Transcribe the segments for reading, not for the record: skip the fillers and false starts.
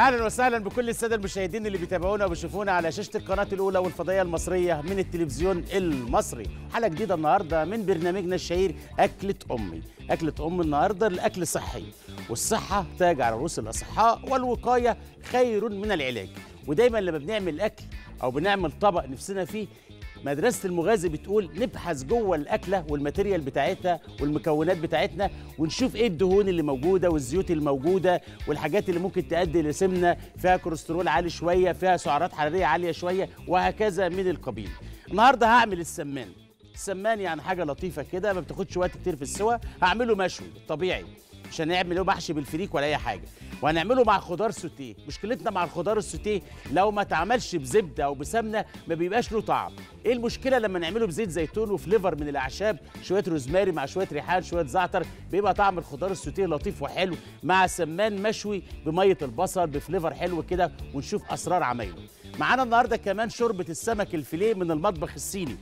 اهلا وسهلا بكل الساده المشاهدين اللي بيتابعونا وبيشوفونا على شاشه القناه الاولى والفضائيه المصريه من التلفزيون المصري. حلقه جديده النهارده من برنامجنا الشهير اكله امي. اكله امي النهارده الاكل صحي، والصحه تاج على رؤوس الاصحاء، والوقايه خير من العلاج. ودايما لما بنعمل اكل او بنعمل طبق نفسنا فيه، مدرسة المغازي بتقول نبحث جوه الأكلة والماتيريال بتاعتها والمكونات بتاعتنا، ونشوف إيه الدهون اللي موجودة والزيوت اللي موجودة والحاجات اللي ممكن تؤدي لسمنة فيها كوليسترول عالي شوية، فيها سعرات حرارية عالية شوية، وهكذا من القبيل. النهاردة هعمل السمان. السمان يعني حاجة لطيفة كده ما بتاخدش وقت كتير في السوا. هعمله مشوي طبيعي، مش هنعمله محشي بالفريك ولا اي حاجه، وهنعمله مع خضار سوتيه. مشكلتنا مع الخضار السوتيه لو ما اتعملش بزبده او بسمنه ما بيبقاش له طعم. ايه المشكله لما نعمله بزيت زيتون وفليفر من الاعشاب، شويه روزماري مع شويه ريحان شويه زعتر، بيبقى طعم الخضار السوتيه لطيف وحلو مع سمان مشوي بميه البصل بفليفر حلو كده، ونشوف اسرار عمايله. معانا النهارده كمان شوربه السمك الفيليه من المطبخ الصيني.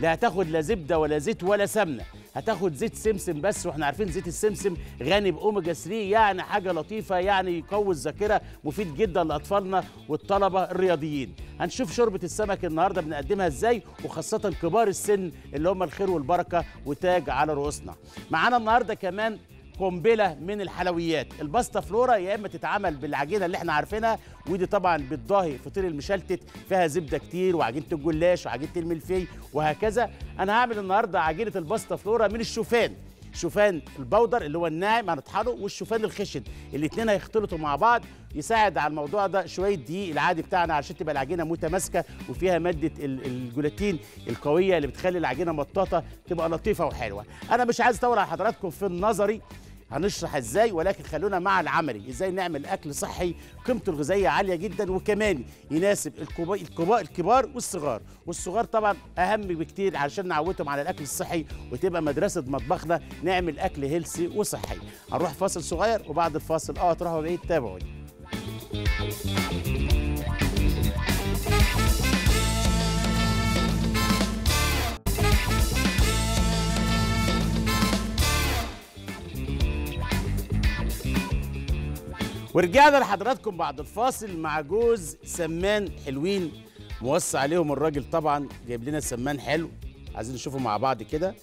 لا هتاخد لا زبده ولا زيت ولا سمنه، هتاخد زيت سمسم بس، واحنا عارفين زيت السمسم غني باوميجا 3، يعني حاجه لطيفه، يعني يقوي الذاكره، مفيد جدا لاطفالنا والطلبه الرياضيين. هنشوف شوربه السمك النهارده بنقدمها ازاي، وخاصه كبار السن اللي هم الخير والبركه وتاج على رؤوسنا. معانا النهارده كمان قنبله من الحلويات. الباستا فلورا يا اما تتعمل بالعجينه اللي احنا عارفينها، ودي طبعا بتضاهي فطير المشلتت، فيها زبده كتير وعجينه الجلاش وعجينه الملفي وهكذا. انا هعمل النهارده عجينه الباستا فلورا من الشوفان، شوفان البودر اللي هو الناعم هنطحنه، والشوفان الخشن، الاثنين هيختلطوا مع بعض. يساعد على الموضوع ده شويه دقيق العادي بتاعنا عشان تبقى العجينه متماسكه وفيها ماده الجولاتين القويه اللي بتخلي العجينه مطاطه، تبقى لطيفه وحلوه. انا مش عايز اطول على حضراتكم في النظري، هنشرح ازاي، ولكن خلونا مع العملي، ازاي نعمل اكل صحي قيمته الغذائيه عاليه جدا، وكمان يناسب الكبار والصغار، والصغار طبعا اهم بكتير علشان نعودهم على الاكل الصحي، وتبقى مدرسه مطبخنا نعمل اكل هيلثي وصحي. هنروح فاصل صغير، وبعد الفاصل تروحوا بعيد تابعوني. ورجعنا لحضراتكم بعد الفاصل مع جوز سمان حلوين موصي عليهم الراجل، طبعا جايب لنا سمان حلو، عايزين نشوفه مع بعض كده.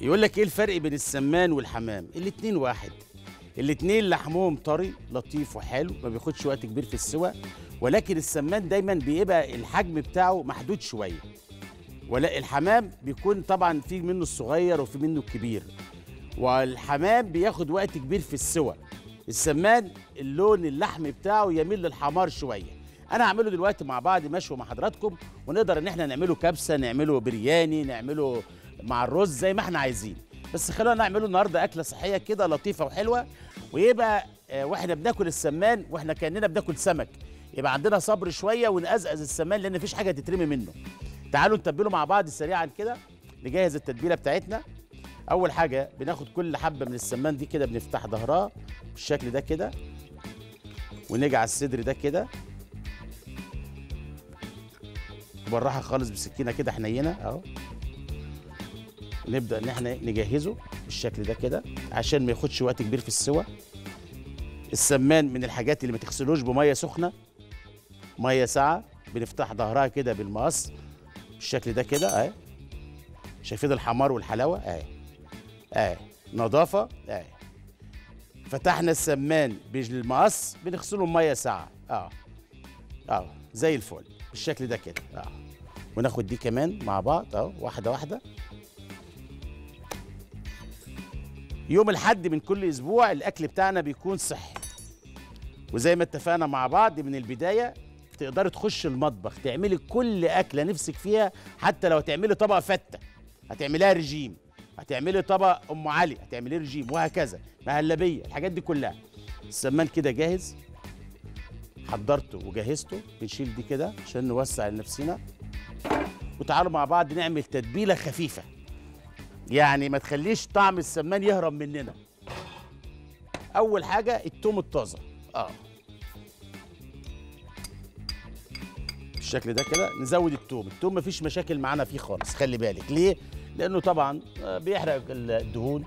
يقول لك ايه الفرق بين السمان والحمام؟ الاتنين واحد، الاتنين لحمهم طري لطيف وحلو، ما بياخدش وقت كبير في السوى، ولكن السمان دايما بيبقى الحجم بتاعه محدود شويه، ولا الحمام بيكون طبعا في منه الصغير وفي منه الكبير، والحمام بياخد وقت كبير في السوى. السمان اللون اللحم بتاعه يميل للحمار شويه. انا هعمله دلوقتي مع بعض مشوي مع حضراتكم، ونقدر ان احنا نعمله كبسه، نعمله برياني، نعمله مع الرز زي ما احنا عايزين، بس خلونا نعمله النهارده اكله صحيه كده لطيفه وحلوه، ويبقى واحنا بناكل السمان واحنا كاننا بناكل سمك، يبقى عندنا صبر شويه ونقزقز السمان لان مفيش حاجه تترمي منه. تعالوا نتبله مع بعض سريعا كده، نجهز التتبيله بتاعتنا. اول حاجه بناخد كل حبه من السمان دي كده، بنفتح ظهرها بالشكل ده كده، ونيجي على الصدر ده كده بالراحه خالص بسكينه كده حنينه اهو، نبدا ان احنا نجهزه بالشكل ده كده عشان ما ياخدش وقت كبير في السوى. السمان من الحاجات اللي ما تغسلوش بميه سخنه، ميه ساقعه. بنفتح ظهرها كده بالمقص بالشكل ده كده اهي، شايفين الحمار والحلاوه اهي اهي، نظافه اهي. فتحنا السمان بالمقص، بنغسله بميه ساقعه اهو زي الفل بالشكل ده كده اهو، وناخد دي كمان مع بعض اهو، واحده واحده. يوم الحد من كل اسبوع الاكل بتاعنا بيكون صحي، وزي ما اتفقنا مع بعض من البدايه تقدري تخشي المطبخ تعملي كل اكله نفسك فيها، حتى لو تعملي طبق فته هتعمليها رجيم، هتعملي طبق ام علي هتعمليه رجيم، وهكذا مهلبيه، الحاجات دي كلها. السمان كده جاهز، حضرته وجهزته، بنشيل دي كده عشان نوسع لنفسنا. وتعالوا مع بعض نعمل تتبيله خفيفه، يعني ما تخليش طعم السمان يهرب مننا. اول حاجه التوم الطازه بالشكل ده كده، نزود التوم. التوم مفيش مشاكل معانا فيه خالص، خلي بالك ليه؟ لانه طبعا بيحرق الدهون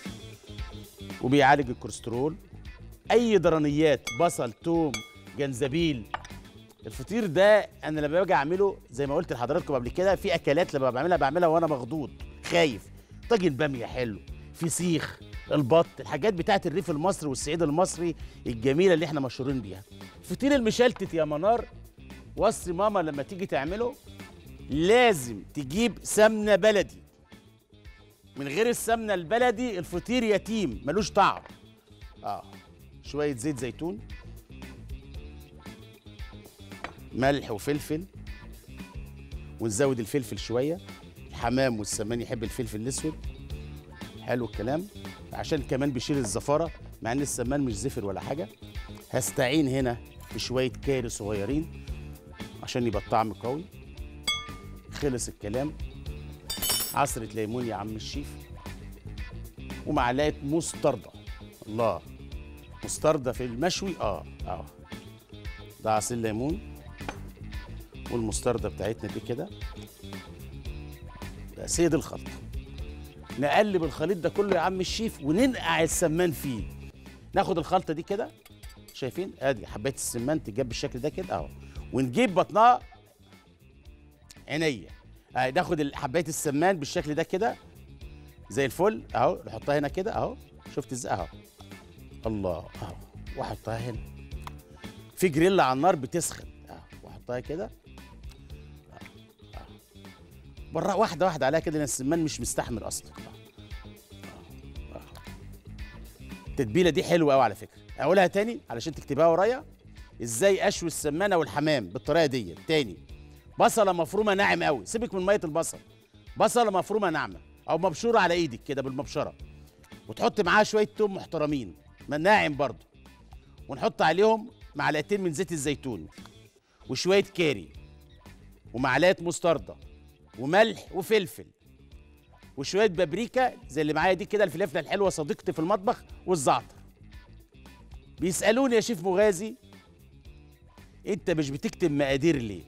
وبيعالج الكوليسترول. اي درانيات بصل توم جنزبيل. الفطير ده انا لما باجي اعمله زي ما قلت لحضراتكم قبل كده، في اكلات لما بعملها وانا مخضوض خايف. طاجن باميه حلو، فسيخ، البط، الحاجات بتاعت الريف المصري والصعيد المصري الجميله اللي احنا مشهورين بيها. فطير المشلتت يا منار، وصي ماما لما تيجي تعمله لازم تجيب سمنه بلدي، من غير السمنه البلدي الفطير يتيم ملوش طعم. شويه زيت زيتون، ملح وفلفل، ونزود الفلفل شويه، الحمام والسمان يحب الفلفل الاسود. حلو الكلام، عشان كمان بيشيل الزفاره مع ان السمان مش زفر ولا حاجه. هستعين هنا بشويه كاري صغيرين عشان يبقى الطعم قوي. خلص الكلام، عصره ليمون يا عم الشيف، ومعلقه مستردة. الله، مستردة في المشوي؟ ده عصير ليمون والمستردة بتاعتنا دي كده. ده سيد الخلط. نقلب الخليط ده كله يا عم الشيف وننقع السمان فيه. ناخد الخلطة دي كده، شايفين؟ ادي حباية السمان تتجاب بالشكل ده كده ونجيب بطنها عينيا. ناخد حباية السمان بالشكل ده كده زي الفل نحطها هنا كده شفت ازاي الله واحطها هنا في جريل على النار بتسخن واحطها كده بره واحده واحده عليها كده لان السمان مش مستحمل اصلا. التتبيله دي حلوه قوي على فكره، اقولها تاني علشان تكتبها ورايا ازاي اشوي السمانه والحمام بالطريقه دي. تاني، بصله مفرومه ناعم قوي، سيبك من ميه البصل، بصله مفرومه ناعمه او مبشوره على ايدك كده بالمبشره، وتحط معاها شويه توم محترمين ناعم برضه، ونحط عليهم معلقتين من زيت الزيتون وشويه كاري ومعلقه مستردة وملح وفلفل وشويه بابريكا زي اللي معايا دي كده، الفلفله الحلوه صديقتي في المطبخ، والزعتر. بيسالوني يا شيف مغازي انت مش بتكتب مقادير ليه؟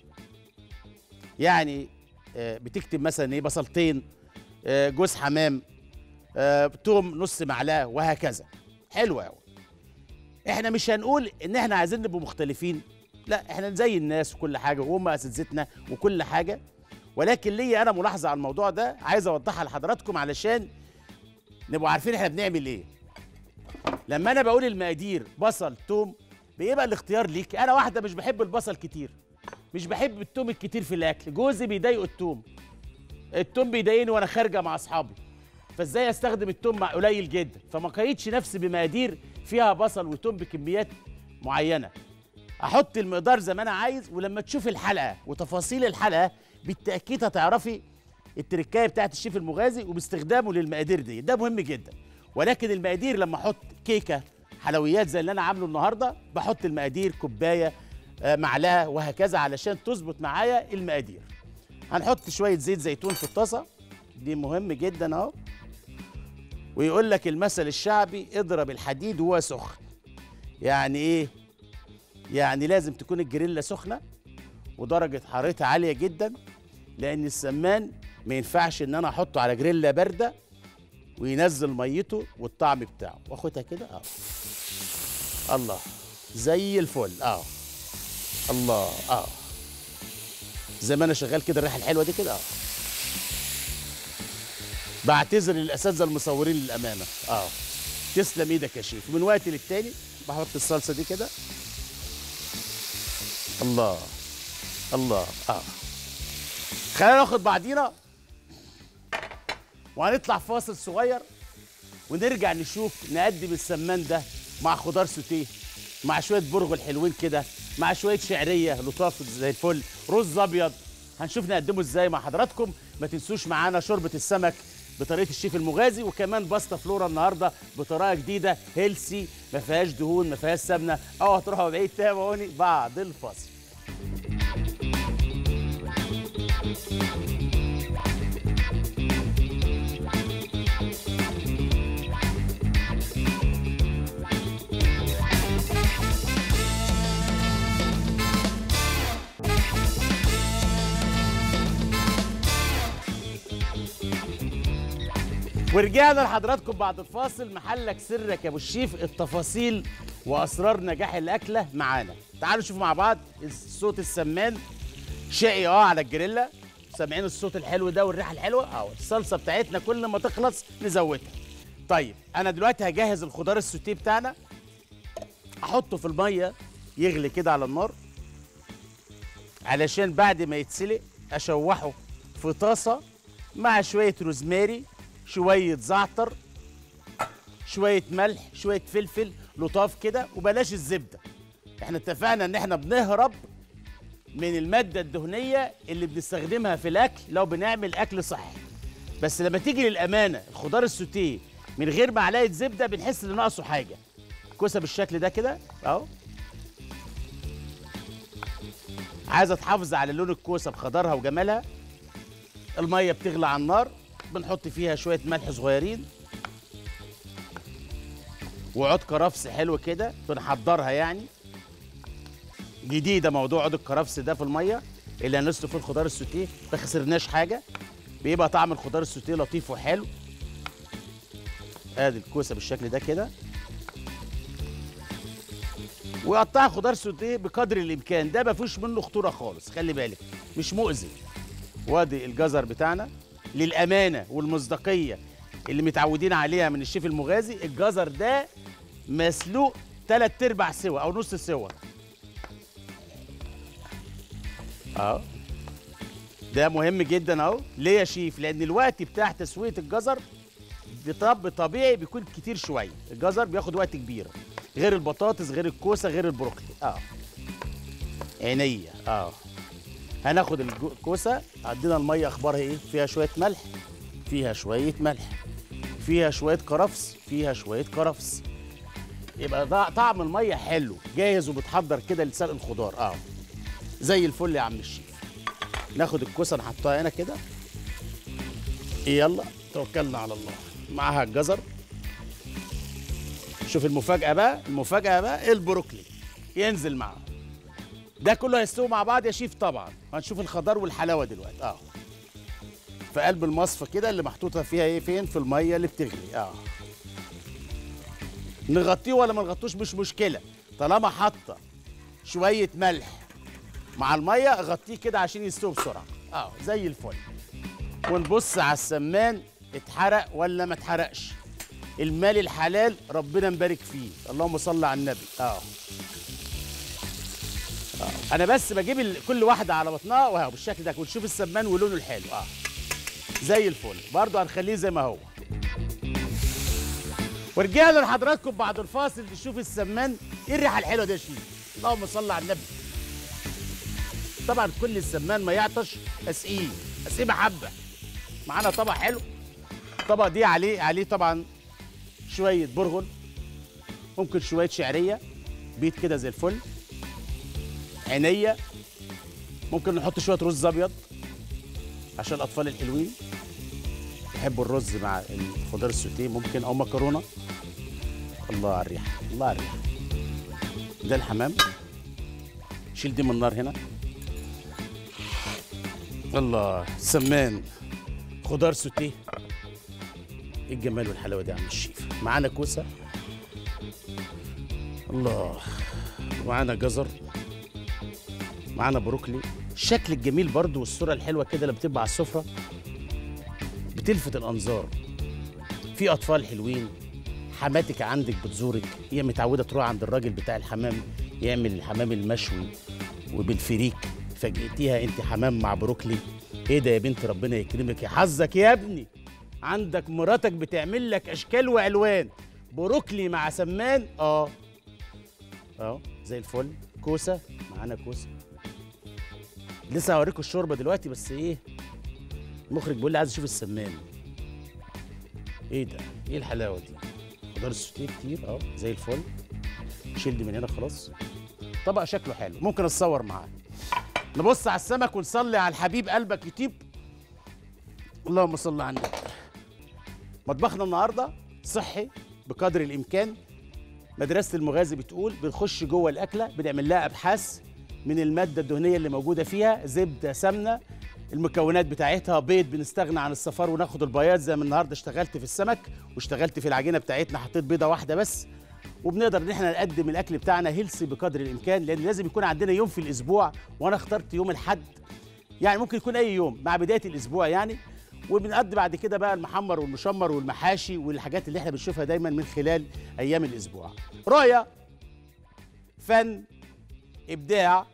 يعني بتكتب مثلا ايه، بصلتين، جوز حمام، توم نص معلقه، وهكذا. حلو قوي. احنا مش هنقول ان احنا عايزين نبقى مختلفين، لا احنا زي الناس وكل حاجه وهم اساتذتنا وكل حاجه، ولكن ليا انا ملاحظه على الموضوع ده عايز اوضحها لحضراتكم علشان نبقوا عارفين احنا بنعمل ايه. لما انا بقول المقادير بصل توم بيبقى الاختيار ليك. انا واحده مش بحب البصل كتير، مش بحب التوم الكتير في الاكل، جوزي بيضايقه التوم بيضايقني وانا خارجه مع اصحابي، فازاي استخدم التوم مع قليل جدا، فما قيدش نفسي بمقادير فيها بصل وتوم بكميات معينه. احط المقدار زي ما انا عايز، ولما تشوفي الحلقه وتفاصيل الحلقه بالتاكيد هتعرفي التركايه بتاعت الشيف المغازي وباستخدامه للمقادير دي، ده مهم جدا. ولكن المقادير لما احط كيكه حلويات زي اللي انا عامله النهارده بحط المقادير كوبايه معلقه وهكذا علشان تظبط معايا المقادير. هنحط شويه زيت زيتون في الطاسه دي، مهم جدا ويقول لك المثل الشعبي اضرب الحديد وهو سخن. يعني ايه؟ يعني لازم تكون الجريلة سخنة ودرجة حرارتها عالية جدا، لأن السمان ما ينفعش إن أنا أحطه على جريلة باردة وينزل ميته والطعم بتاعه. وآخدها كده الله زي الفل الله زي ما أنا شغال كده الريحة الحلوة دي كده بعتذر للاساتذه المصورين للامانه تسلم ايدك يا شيف. من وقت للتاني بحط الصلصه دي كده الله الله خلينا ناخد بعضينا وهنطلع فاصل صغير ونرجع نشوف نقدم السمان ده مع خضار سوتيه، مع شويه برغل حلوين كده، مع شويه شعريه لطافه زي الفل، رز ابيض، هنشوف نقدمه ازاي مع حضراتكم. ما تنسوش معانا شوربه السمك بطريقه الشيف المغازي، وكمان باستا فلورا النهارده بطريقه جديده هيلسي ما فيهاش دهون ما فيهاش سمنه. هتروحوا بعيد تابعوني بعد الفاصل. ورجعنا لحضراتكم بعد الفاصل. محلك سرك يا ابو الشيف، التفاصيل واسرار نجاح الاكله معانا. تعالوا نشوف مع بعض صوت السمان شقي على الجريلا. سامعين الصوت الحلو ده والريحه الحلوه؟ الصلصه بتاعتنا كل ما تخلص نزودها. طيب انا دلوقتي هجهز الخضار السوتيه بتاعنا، احطه في الميه يغلي كده على النار، علشان بعد ما يتسلق اشوحه في طاسه مع شويه روزماري، شويه زعتر، شويه ملح، شويه فلفل لطاف كده، وبلاش الزبده. احنا اتفقنا ان احنا بنهرب من الماده الدهنيه اللي بنستخدمها في الاكل لو بنعمل اكل صحي، بس لما تيجي للامانه الخضار السوتيه من غير معلقه زبده بنحس ان ناقصه حاجه. كوسه بالشكل ده كده اهو، عايزه تحافظ على لون الكوسه بخضرها وجمالها. الميه بتغلي على النار، بنحط فيها شويه ملح صغيرين وعود كرفس حلو كده بنحضرها، يعني جديده موضوع عود الكرفس ده في الميه اللي هنسلق فيه الخضار السوتيه، ما خسرناش حاجه، بيبقى طعم الخضار السوتيه لطيف وحلو. ادي الكوسه بالشكل ده كده، وقطعها خضار سوتيه بقدر الامكان، ده ما فيهوش منه خطوره خالص، خلي بالك مش مؤذي. وادي الجزر بتاعنا للامانه والمصداقيه اللي متعودين عليها من الشيف المغازي، الجزر ده مسلوق 3/4 سوا او نص سوا اهو، ده مهم جدا اهو. ليه يا شيف؟ لان الوقت بتاع تسويه الجزر طبيعي بيكون كتير شويه، الجزر بياخد وقت كبير، غير البطاطس غير الكوسه غير البروكلي. عينيا هناخد الكوسه، عندنا الميه اخبارها ايه؟ فيها شويه ملح، فيها شويه ملح، فيها شويه كرفس، فيها شويه كرفس، يبقى طعم الميه حلو، جاهز وبتحضر كده لسلق الخضار زي الفل يا عم الشيف. ناخد الكوسه نحطها هنا كده، يلا توكلنا على الله، معاها الجزر. شوف المفاجأة بقى، المفاجأة بقى البروكلي ينزل معاه، ده كله هيستوي مع بعض يا شيف. طبعا هنشوف الخضار والحلاوة دلوقتي في قلب المصفى كده اللي محطوطة فيها ايه؟ فين؟ في المية اللي بتغلي. نغطيه ولا ما نغطوش مش مشكلة، طالما حاطة شوية ملح مع المية غطيه كده عشان يستوي بسرعة زي الفل. ونبص على السمان اتحرق ولا ما اتحرقش، المال الحلال ربنا مبارك فيه، اللهم صل على النبي. انا بس بجيب كل واحده على بطنها وهو بالشكل ده، ونشوف السمان ولونه الحلو زي الفل، برضه هنخليه زي ما هو. ورجعنا لحضراتكم بعد الفاصل نشوف السمان، ايه الريحه الحلوه دي يا شيخ، اللهم صل على النبي. طبعا كل السمان ما يعطش اسقيه، اسقيه بحبه. معانا طبق حلو، الطبق دي عليه طبعا شويه برغل، ممكن شويه شعريه بيت كده زي الفل، عينيه، ممكن نحط شويه رز ابيض عشان الاطفال الحلوين يحبوا الرز مع الخضار السوتيه، ممكن او مكرونه. الله على الريحه، الله على الريحه. ده الحمام، شيل دي من النار هنا. الله، سمان، خضار سوتيه، ايه الجمال والحلاوه دي يا عم الشيف. معانا كوسه، الله، معانا جزر، معانا بروكلي. الشكل الجميل برضو والصوره الحلوه كده اللي بتبقى على السفره بتلفت الانظار. في اطفال حلوين، حماتك عندك بتزورك، هي متعوده تروح عند الراجل بتاع الحمام يعمل الحمام المشوي وبالفريك، فاجئتيها انت حمام مع بروكلي، ايه ده يا بنت، ربنا يكرمك، يا حظك يا ابني، عندك مراتك بتعمل لك اشكال والوان، بروكلي مع سمان زي الفل. كوسه، معانا كوسه، لسه هوريكم الشوربه دلوقتي، بس ايه المخرج بيقول لي عايز اشوف السمان. ايه ده، ايه الحلاوه دي، خضار السوتيه كتير زي الفل. شيل دي من هنا خلاص، طبق شكله حلو ممكن اتصور معاه. نبص على السمك ونصلي على الحبيب قلبك يطيب، اللهم صل على النبي. مطبخنا النهارده صحي بقدر الامكان، مدرسه المغازي بتقول بنخش جوه الاكله بنعمل لها ابحاث من الماده الدهنيه اللي موجوده فيها، زبده، سمنه، المكونات بتاعتها بيض، بنستغنى عن الصفار وناخد البياض. زي ما النهارده اشتغلت في السمك واشتغلت في العجينه بتاعتنا، حطيت بيضه واحده بس. وبنقدر ان احنا نقدم الاكل بتاعنا هيلثي بقدر الامكان، لان لازم يكون عندنا يوم في الاسبوع، وانا اخترت يوم الاحد، يعني ممكن يكون اي يوم مع بدايه الاسبوع يعني. وبنقضي بعد كده بقى المحمر والمشمر والمحاشي والحاجات اللي احنا بنشوفها دايما من خلال ايام الاسبوع. رؤيه، فن، ابداع،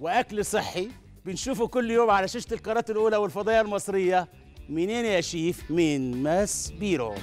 واكل صحي بنشوفه كل يوم على شاشه القناه الاولى والفضائيه المصريه. منين يا شيف؟ من ماسبيرو.